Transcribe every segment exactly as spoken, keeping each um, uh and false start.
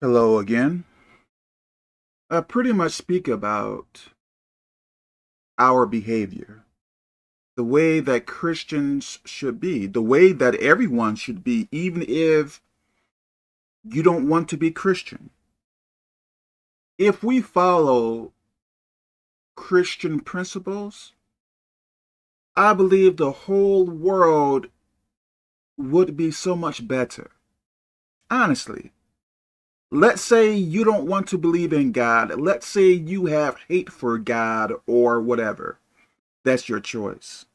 Hello again. I pretty much speak about our behavior, the way that Christians should be, the way that everyone should be, even if you don't want to be Christian. If we follow Christian principles, I believe the whole world would be so much better. Honestly. Let's say you don't want to believe in God. Let's say you have hate for God or whatever. That's your choice.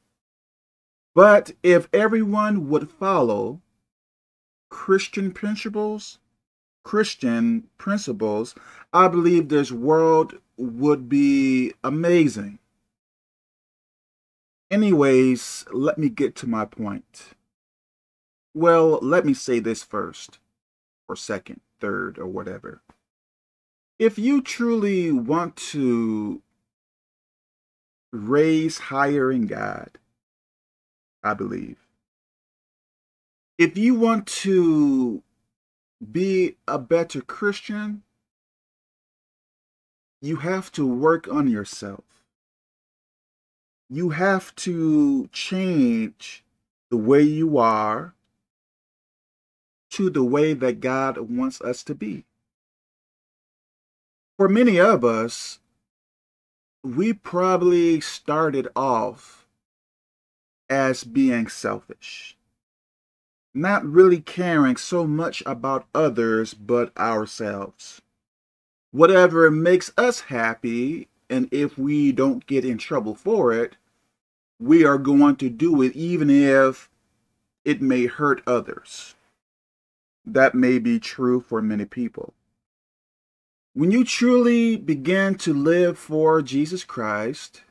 But if everyone would follow Christian principles, Christian principles, I believe this world would be amazing. Anyways, let me get to my point. Well, let me say this first or second. Third or whatever. If you truly want to raise higher in God, I believe, if you want to be a better Christian, you have to work on yourself. You have to change the way you are to the way that God wants us to be. For many of us, we probably started off as being selfish, not really caring so much about others but ourselves. Whatever makes us happy, and if we don't get in trouble for it, we are going to do it even if it may hurt others. That may be true for many people. When you truly begin to live for Jesus Christ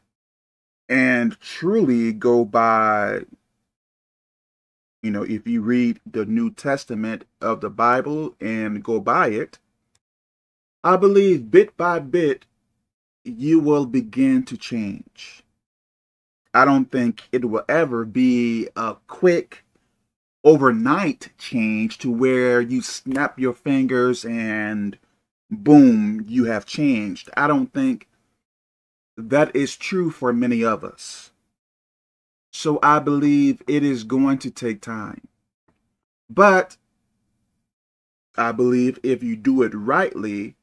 and truly go by, you know, if you read the New Testament of the Bible and go by it, I believe bit by bit, you will begin to change. I don't think it will ever be a quick overnight change to where you snap your fingers and boom, you have changed. I don't think that is true for many of us. So I believe it is going to take time. But I believe if you do it rightly,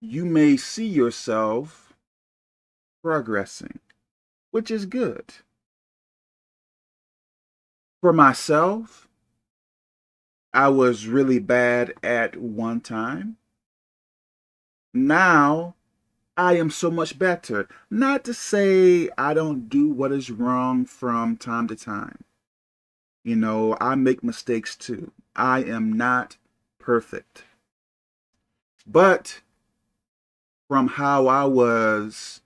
you may see yourself progressing, which is good. For myself, I was really bad at one time. Now, I am so much better. Not to say I don't do what is wrong from time to time. You know, I make mistakes too. I am not perfect. But from how I was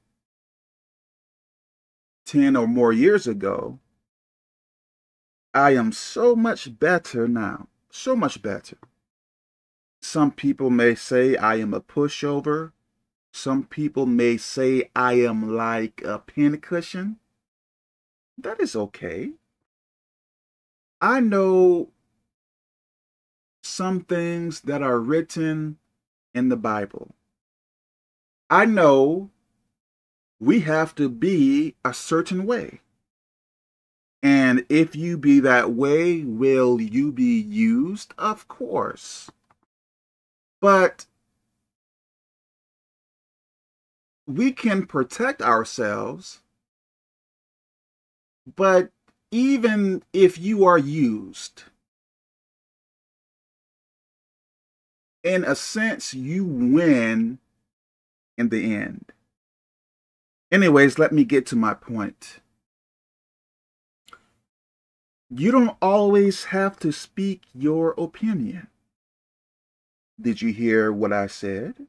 ten or more years ago, I am so much better now, so much better. Some people may say I am a pushover. Some people may say I am like a pincushion. That is okay. I know some things that are written in the Bible. I know we have to be a certain way. And if you be that way, will you be used? Of course. But we can protect ourselves. But even if you are used, in a sense, you win in the end. Anyways, let me get to my point. You don't always have to speak your opinion. Did you hear what I said?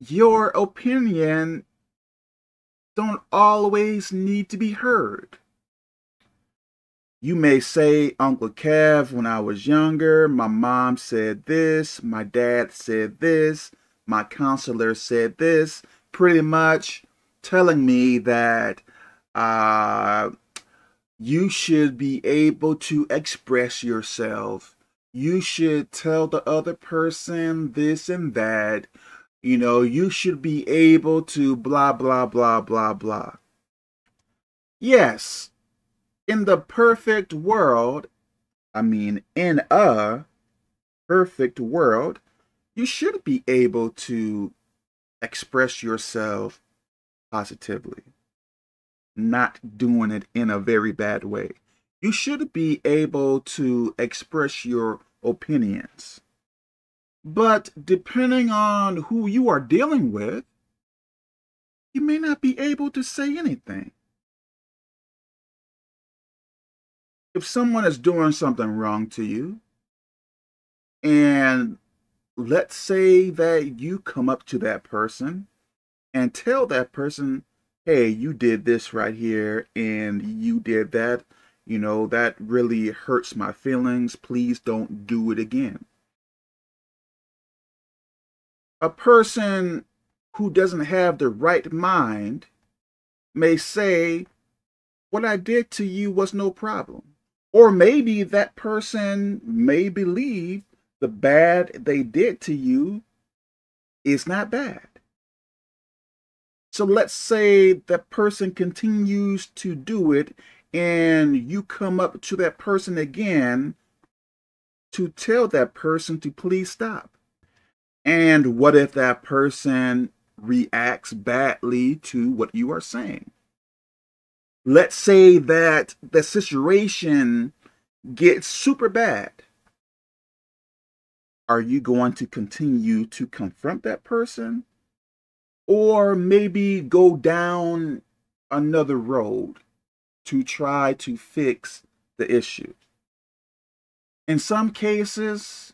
Your opinion don't always need to be heard. You may say, Uncle Kev, when I was younger, my mom said this, my dad said this, my counselor said this, pretty much telling me that uh, you should be able to express yourself. You should tell the other person this and that. You know, you should be able to blah, blah, blah, blah, blah. Yes, in the perfect world, I mean, in a perfect world, you should be able to express yourself positively, not doing it in a very bad way. You should be able to express your opinions. But depending on who you are dealing with, you may not be able to say anything. If someone is doing something wrong to you, and let's say that you come up to that person and tell that person, hey, you did this right here, and you did that, you know, that really hurts my feelings. Please don't do it again. A person who doesn't have the right mind may say, what I did to you was no problem. Or maybe that person may believe the bad they did to you is not bad. So let's say that person continues to do it, and you come up to that person again to tell that person to please stop. And what if that person reacts badly to what you are saying? Let's say that the situation gets super bad. Are you going to continue to confront that person? Or maybe go down another road to try to fix the issue? In some cases,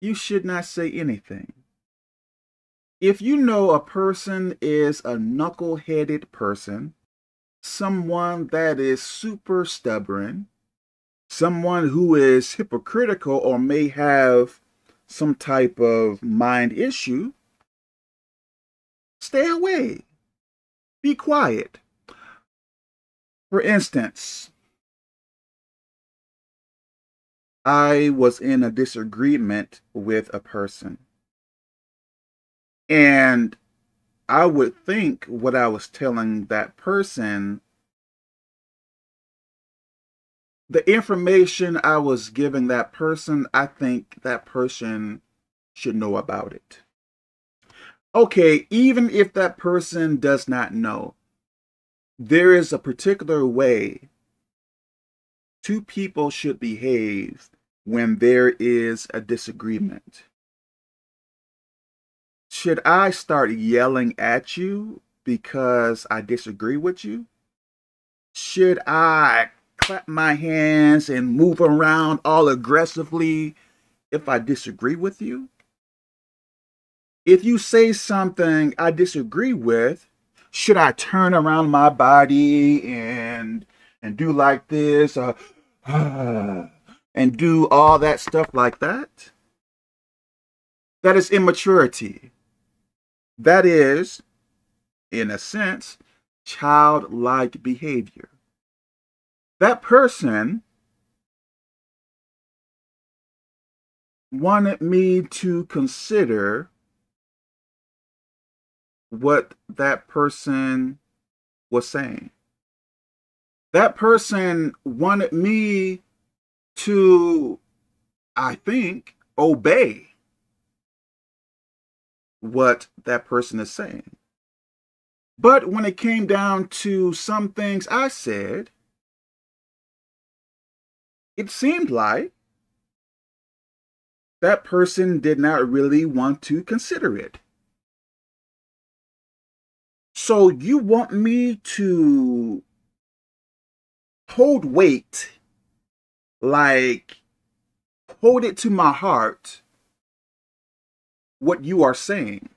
you should not say anything. If you know a person is a knuckle-headed person, someone that is super stubborn, someone who is hypocritical or may have some type of mind issue, stay away. Be quiet. For instance, I was in a disagreement with a person, and I would think what I was telling that person, the information I was giving that person, I think that person should know about it. Okay, even if that person does not know, there is a particular way two people should behave when there is a disagreement. Should I start yelling at you because I disagree with you? Should I clap my hands and move around all aggressively if I disagree with you? If you say something I disagree with, should I turn around my body and and do like this, uh, uh, and do all that stuff like that? That is immaturity. That is, in a sense, childlike behavior. That person wanted me to consider what that person was saying. That person wanted me to, I think, obey what that person is saying. But when it came down to some things I said, it seemed like that person did not really want to consider it. So you want me to hold weight, like hold it to my heart, what you are saying.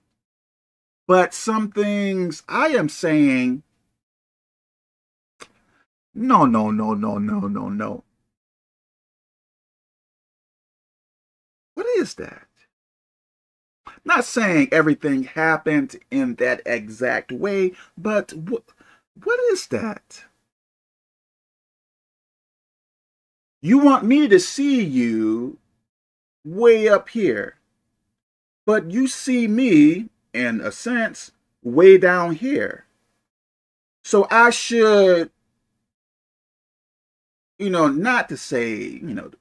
But some things I am saying, no, no, no, no, no, no, no. What is that? Not saying everything happened in that exact way, but wh- what is that? You want me to see you way up here, but you see me, in a sense, way down here. So I should, you know, not to say, you know,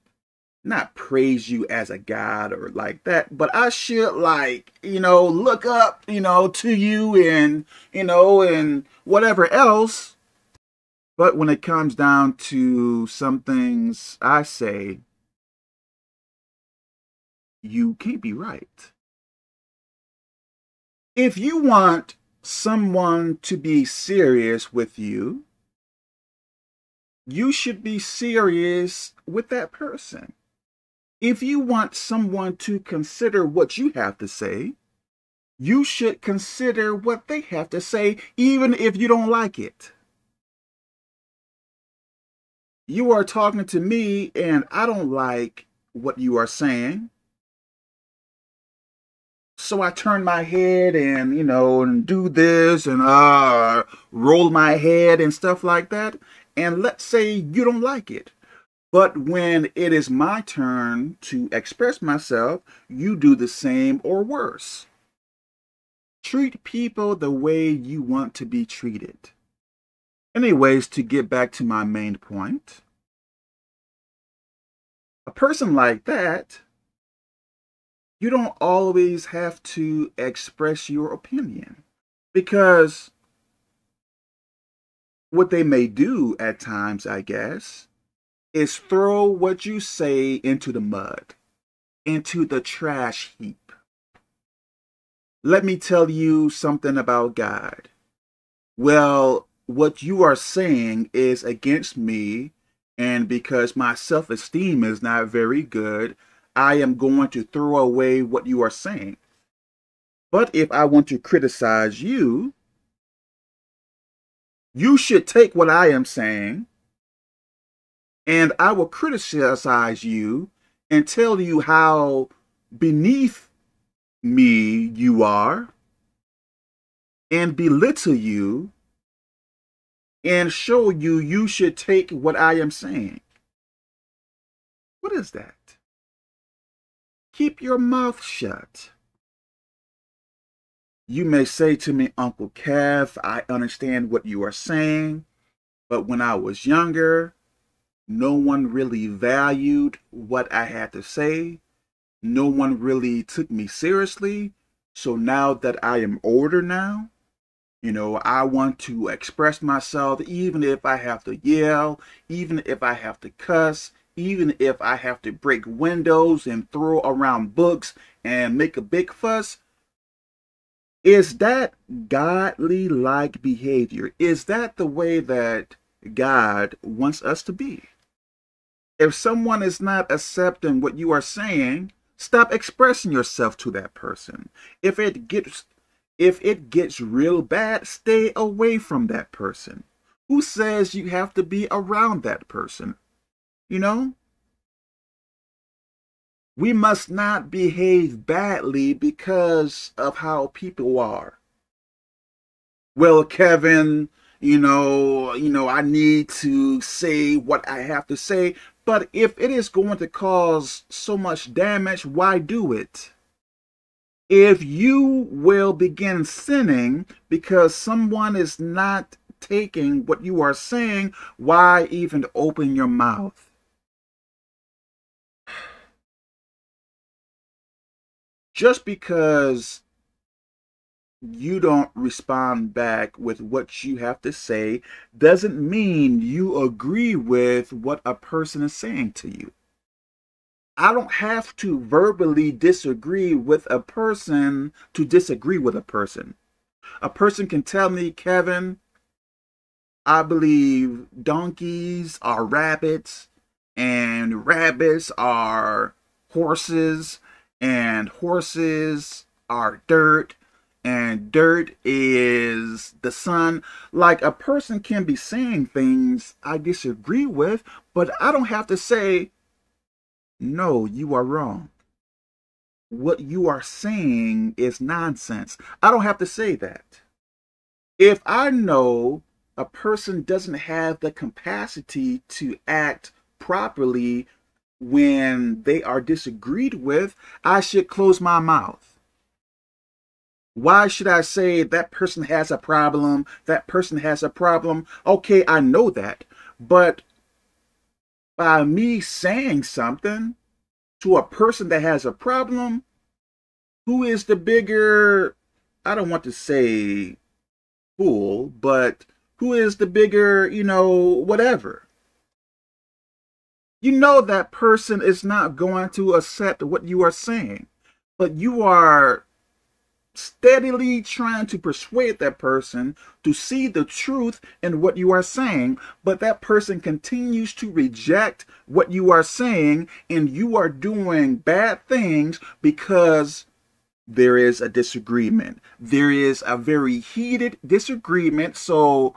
not praise you as a god or like that, but I should, like, you know, look up, you know, to you and, you know, and whatever else. But when it comes down to some things I say, you can't be right. If you want someone to be serious with you, you should be serious with that person. If you want someone to consider what you have to say, you should consider what they have to say, even if you don't like it. You are talking to me and I don't like what you are saying. So I turn my head and, you know, and do this and uh, roll my head and stuff like that. And let's say you don't like it. But when it is my turn to express myself, you do the same or worse. Treat people the way you want to be treated. Anyways, to get back to my main point, a person like that, you don't always have to express your opinion, because what they may do at times, I guess, is throw what you say into the mud, into the trash heap. Let me tell you something about God. Well, what you are saying is against me, and because my self-esteem is not very good, I am going to throw away what you are saying. But if I want to criticize you, you should take what I am saying, and I will criticize you and tell you how beneath me you are, and belittle you, and show you you should take what I am saying. What is that? Keep your mouth shut. You may say to me, Uncle Kev, I understand what you are saying, but when I was younger, no one really valued what I had to say. No one really took me seriously. So now that I am older now, you know, I want to express myself, even if I have to yell, even if I have to cuss, even if I have to break windows and throw around books and make a big fuss. Is that godly-like behavior? Is that the way that God wants us to be? If someone is not accepting what you are saying, stop expressing yourself to that person. If it gets, if it gets real bad, stay away from that person. Who says you have to be around that person? You know? We must not behave badly because of how people are. Well, Kevin, you know, you know, I need to say what I have to say, but if it is going to cause so much damage, why do it? If you will begin sinning because someone is not taking what you are saying, why even open your mouth? Just because you don't respond back with what you have to say doesn't mean you agree with what a person is saying to you. I don't have to verbally disagree with a person to disagree with a person. A person can tell me, Kevin, I believe donkeys are rabbits, and rabbits are horses, and horses are dirt, and dirt is the sun. Like, a person can be saying things I disagree with, but I don't have to say, no, you are wrong. What you are saying is nonsense. I don't have to say that. If I know a person doesn't have the capacity to act properly when they are disagreed with, I should close my mouth. Why should I say that person has a problem, that person has a problem? Okay, I know that, but by me saying something to a person that has a problem, who is the bigger, I don't want to say fool, but who is the bigger, you know, whatever? You know that person is not going to accept what you are saying, but you are steadily trying to persuade that person to see the truth in what you are saying, but that person continues to reject what you are saying, and you are doing bad things because there is a disagreement. There is a very heated disagreement. So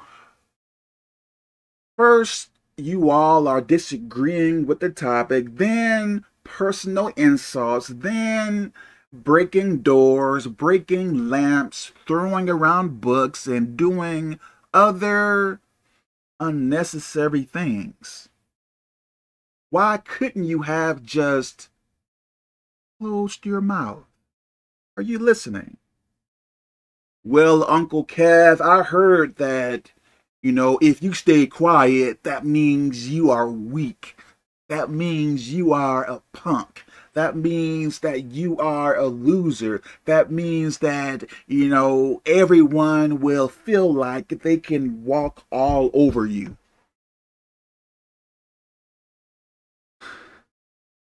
first, you all are disagreeing with the topic, then personal insults, then breaking doors, breaking lamps, throwing around books, and doing other unnecessary things. Why couldn't you have just closed your mouth? Are you listening? Well, Uncle Kev, I heard that, you know, if you stay quiet, that means you are weak. That means you are a punk. That means that you are a loser. That means that, you know, everyone will feel like they can walk all over you.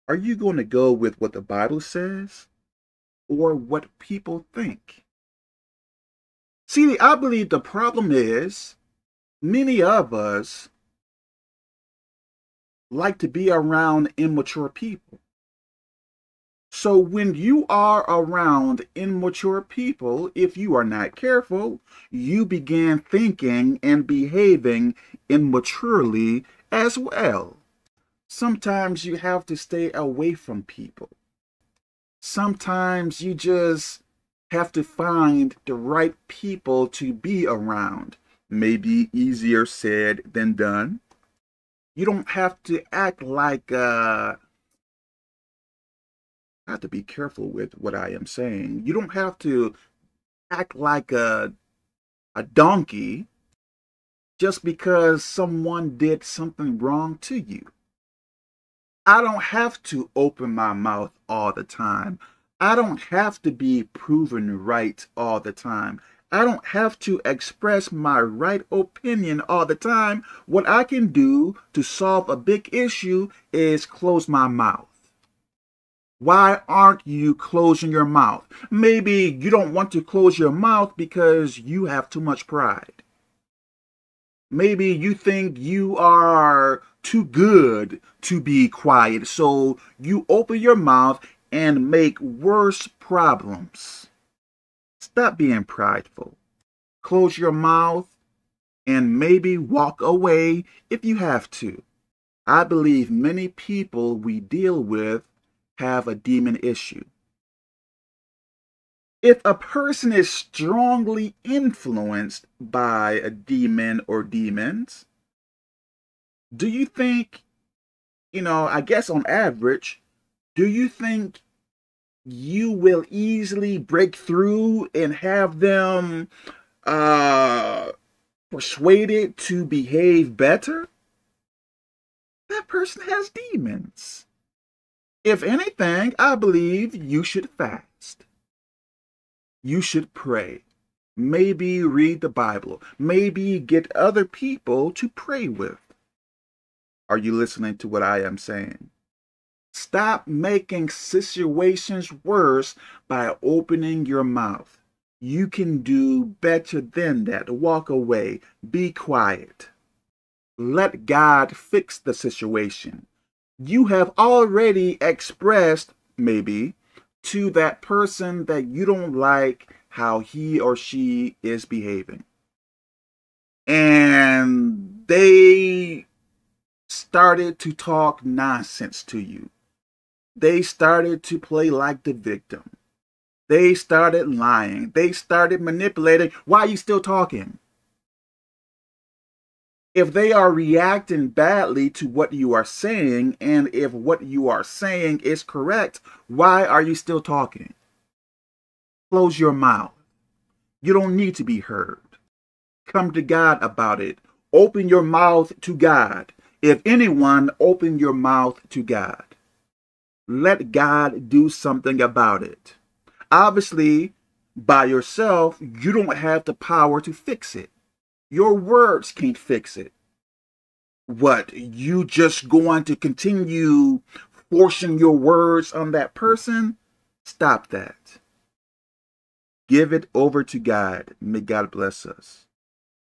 Are you going to go with what the Bible says or what people think? See, I believe the problem is, many of us like to be around immature people. So when you are around immature people, if you are not careful, you begin thinking and behaving immaturely as well. Sometimes you have to stay away from people. Sometimes you just have to find the right people to be around. Maybe easier said than done. You don't have to act like uh I have to be careful with what I am saying. You don't have to act like a a donkey just because someone did something wrong to you. I don't have to open my mouth all the time. I don't have to be proven right all the time. I don't have to express my right opinion all the time. What I can do to solve a big issue is close my mouth. Why aren't you closing your mouth? Maybe you don't want to close your mouth because you have too much pride. Maybe you think you are too good to be quiet, so you open your mouth and make worse problems. Stop being prideful. Close your mouth and maybe walk away if you have to. I believe many people we deal with have a demon issue. If a person is strongly influenced by a demon or demons, do you think, you know, I guess on average, do you think you will easily break through and have them uh, persuaded to behave better? That person has demons. If anything, I believe you should fast. You should pray. Maybe read the Bible. Maybe get other people to pray with. Are you listening to what I am saying? Stop making situations worse by opening your mouth. You can do better than that. Walk away. Be quiet. Let God fix the situation. You have already expressed, maybe, to that person that you don't like how he or she is behaving. And they started to talk nonsense to you. They started to play like the victim. They started lying. They started manipulating. Why are you still talking? if they are reacting badly to what you are saying, and if what you are saying is correct, why are you still talking? Close your mouth. You don't need to be heard. Come to God about it. Open your mouth to God. If anyone, open your mouth to God. Let God do something about it. Obviously, by yourself, you don't have the power to fix it. Your words can't fix it. What, you just going to continue forcing your words on that person? Stop that. Give it over to God. May God bless us.